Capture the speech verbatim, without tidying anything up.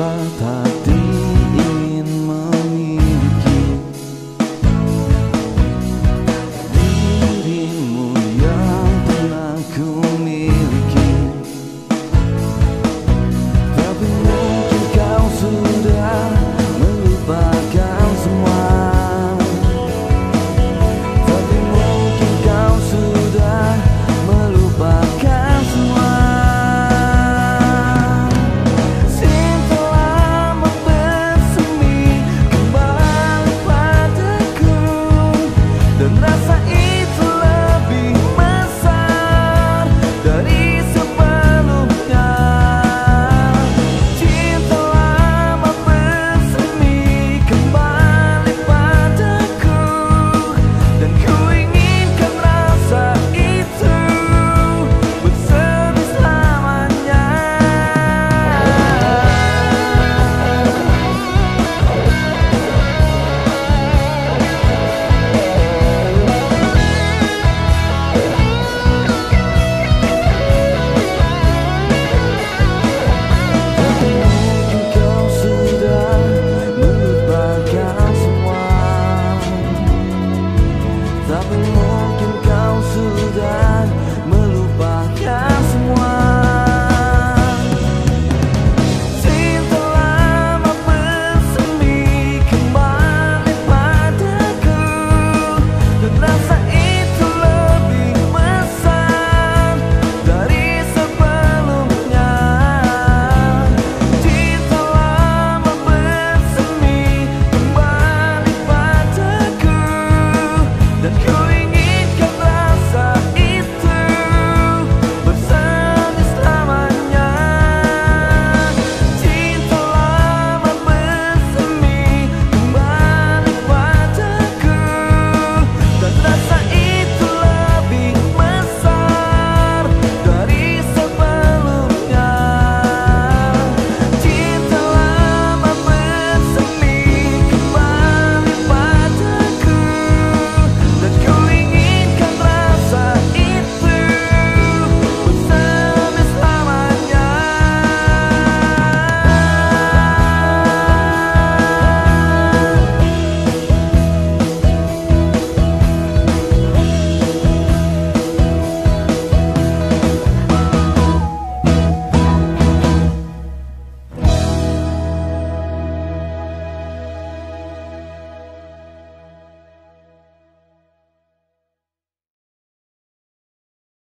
Strata